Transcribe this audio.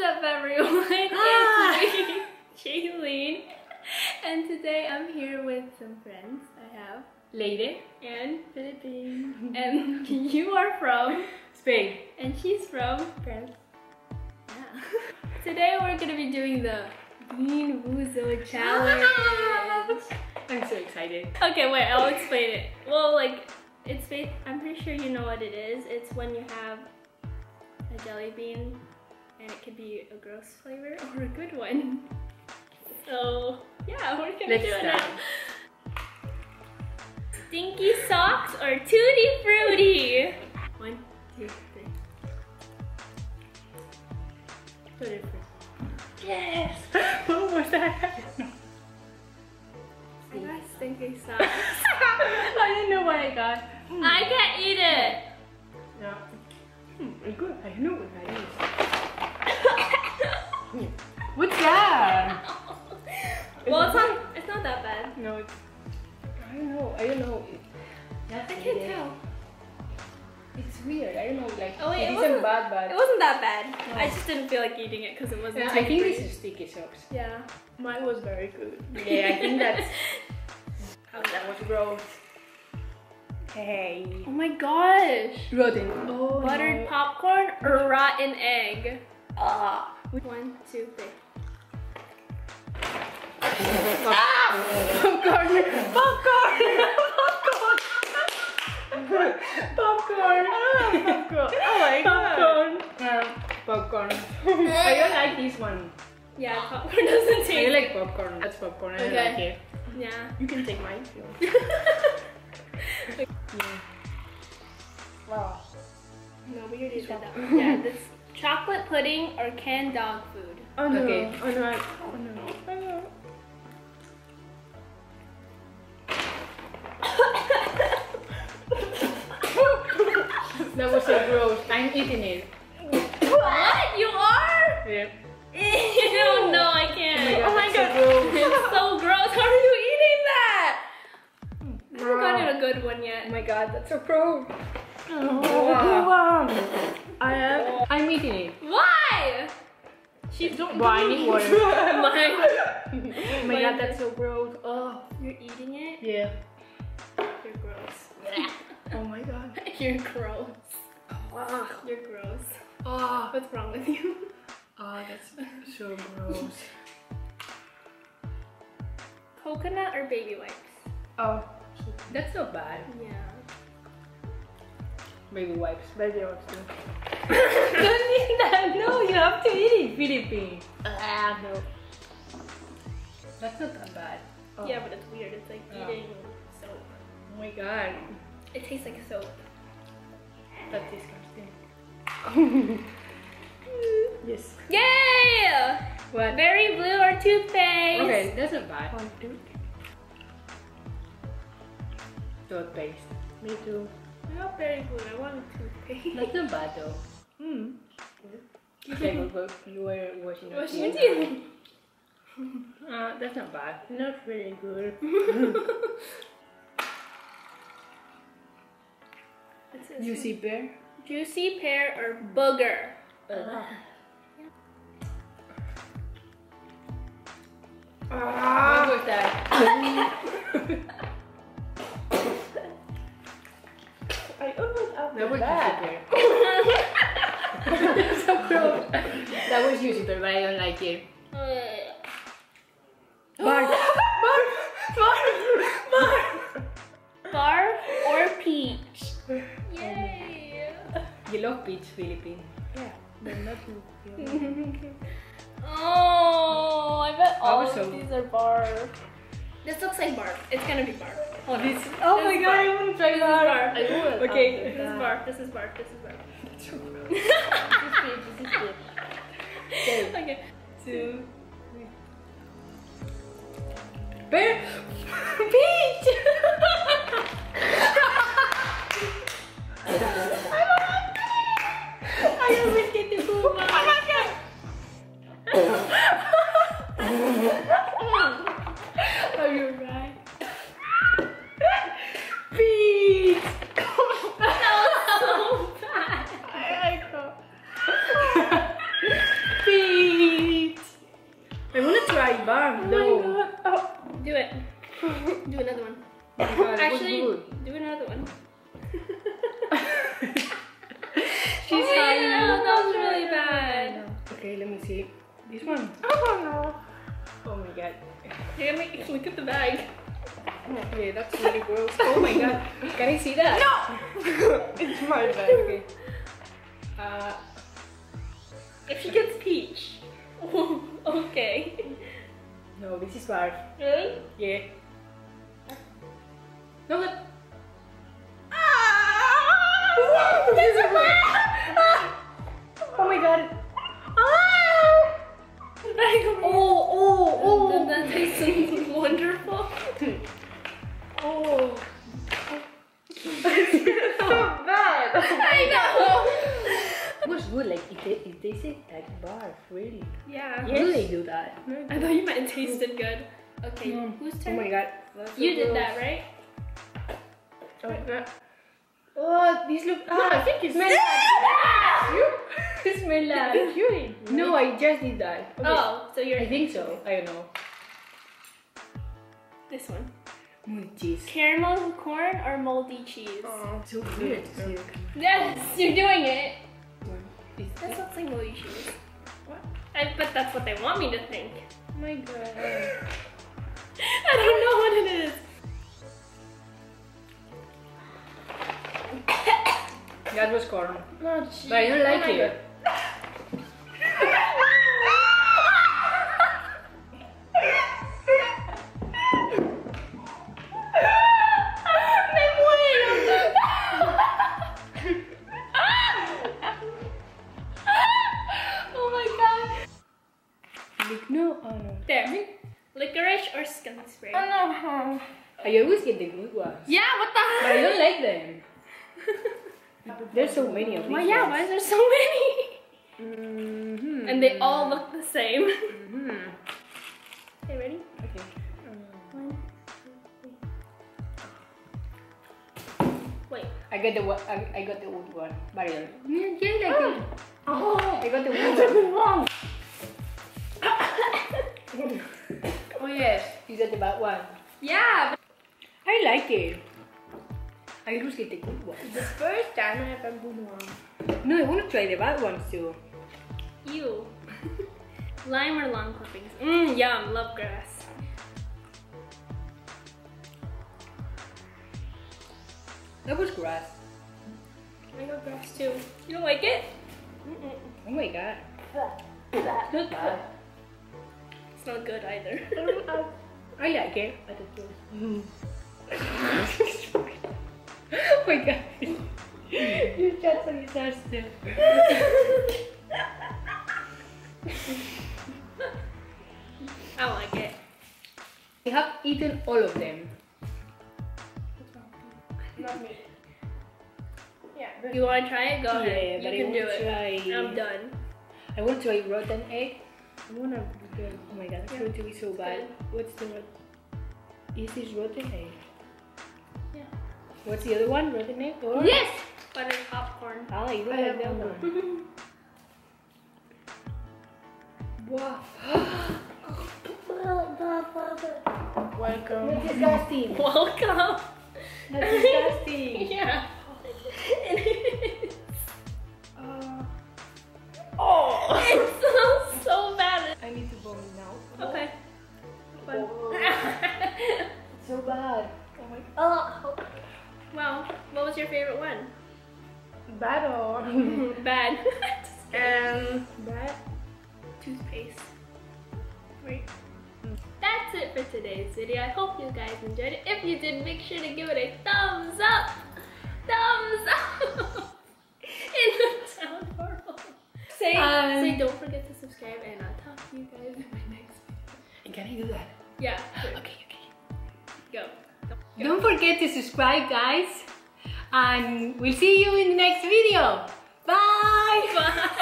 What's up, everyone? It's me, Jaylene, and today I'm here with some friends. I have Lady and Philippines, and you are from Spain, and she's from France. Yeah. Today we're gonna be doing the Bean Boozled Challenge. I'm so excited. Okay, wait, I'll explain it. Well, like, it's based, I'm pretty sure you know what it is. It's when you have a jelly bean, and it could be a gross flavor or a good one. So yeah, we're gonna do it now. Stinky socks or tutti frutti? 1, 2, 3. Tutti frutti. Yes! What was that? I got stinky socks. I didn't know what I got. I can't eat it. No. Good. I know what that is. What's that? Well, it's not that bad. No, it's. I don't know. I can't tell. It's weird. I don't know. Like, oh, wait, it wasn't that bad. No. I just didn't feel like eating it because it wasn't. Yeah, I think this is sticky socks. Yeah. Mine was very good. Yeah, I think that's. That was gross. Hey. Oh my gosh. Rotten. Oh, buttered popcorn or rotten egg? 1, 2, 3. Ah! Popcorn! Popcorn! Popcorn! Popcorn! I don't like popcorn. Oh my god. Popcorn. Popcorn. I don't like this one. Yeah, popcorn doesn't taste. I like popcorn. That's popcorn. I don't like it. Yeah. You can take mine if you want. Yeah. Wow. No, we already did that one. Yeah, this chocolate pudding or canned dog food. Oh no. Okay. Oh no. Oh no. Oh no. That was so gross. I'm eating it. What? You are? Yeah. Ew, no, I can't. Oh my god. Oh my god. It's so gross. How are you eating that? I haven't gotten a good one yet. Oh my god, that's so gross. Oh, I'm eating it. Why? She's don't whining water. Oh my god, that's so gross. Oh, you're eating it? Yeah. You're gross. Oh my god. You're gross. Oh, you're gross. Oh, what's wrong with you? Oh, that's so gross. Coconut or baby wipes? Oh, that's not bad. Yeah. Baby wipes. Baby wipes too. Don't eat that. No, you have to eat it, Philippine. No. That's not that bad. Oh. Yeah, but it's weird. It's like eating soap. Oh my god. It tastes like soap. That's disgusting. Yes. Yay! What? Berry blue or toothpaste? Okay, that's not bad. 1, 2, 3. Toothpaste. Me too. They're not very good. I want a toothpaste. That's not bad though. Hmm. Okay, but you were washing your teeth. That's not bad. Not really good. Juicy pear? Juicy pear or booger? What was that? That was juicy. So gross. That was juicy, but I don't like it. Barf. Barf. Barf. Barf. Barf or peach? Yay. You love peach, Philippine. Yeah, but not you. Oh, I bet all of these are barf. This looks like barf. It's gonna be barf. Oh my god, I want to try barf. I would. Okay, this is barf. This is barf. This is barf. That's so gross. This is good. Okay. 2, 3. Bear. Peach. I always get the food. Oh my god. Oh, you're right. Peach! That was so bad. I like that. Peach! Do it. Do another one. Actually, do another one. She's hiding. Oh, that was really bad. Okay, let me see. This one. Oh no. Oh my god. Hey, look at the bag. Okay, that's really gross. Oh my god. Can I see that? No! It's my bag. Okay. If she gets peach. Okay. No, this is bad. Really? Yeah. No, that. Ah! This is bad! Oh my god. Ah! Oh! That tastes wonderful. Oh. It's so bad. I know. It was good. Like it tasted like barf, really. Yeah. Yes. Really do that. I thought you meant it tasted good. Okay. No. Whose turn? Oh my god. You did that, right? Oh, these look. No, I think you smell like you. This smell like cutie. No, I just did that. Okay. Oh, so you're. I think so. I don't know. This one. Cheese. Caramel corn or moldy cheese? Oh, so weird. Yes, you're doing it. That's not like moldy cheese. What? I bet that's what they want me to think. Oh my god. I don't know what it is. That was corn. No, cheese. But I don't like it. I always get the good ones. Yeah, what the heck? But I don't like them. There's so many of these. Well, yeah, why is there so many? Mm-hmm. And they all look the same. Mm-hmm. Okay, ready? Okay. 1, 2, 3. Wait. I got the wood one. But I don't. You like it? Oh, I got the wood one. Oh yes, is that the bad one? Yeah. I like it. I always get the good ones. The first time I have a good one. No, I want to try the bad ones too. Ew. Lime or lawn clippings? Mmm, yum. Love grass. That was grass. I got grass too. You don't like it? Mm-mm. Oh my god. It's not bad. It's not good either. I like it. I don't know. Oh my god. You just so exhausted. I like it. I have eaten all of them. Not me. Yeah. You want to try it? Go ahead. Yeah, you can do it. I'm done. I want to try rotten egg. I want to. Oh my god, it's going to be so bad. What's the one? Is this rotten egg? Yeah. What's the other one? Rotten egg? Or? Yes! Buttered popcorn. Ah, you don't have that one. Wow. Welcome. That's disgusting. Welcome. That's disgusting. Yeah. It is. Oh! It sounds so bad. I need to vomit now. Okay. Oh. It's so bad. Oh my god. Oh. Well, what was your favorite one? Bad or? Bad. Bad. Toothpaste. Wait. That's it for today's video. I hope you guys enjoyed it. If you did, make sure to give it a thumbs up. Thumbs up. It sounds horrible. Say don't forget to subscribe and I'll talk to you guys in my next video. And can I do that? Yeah. Sure. Okay. Go. Don't forget to subscribe, guys. And we'll see you in the next video. Bye. Bye.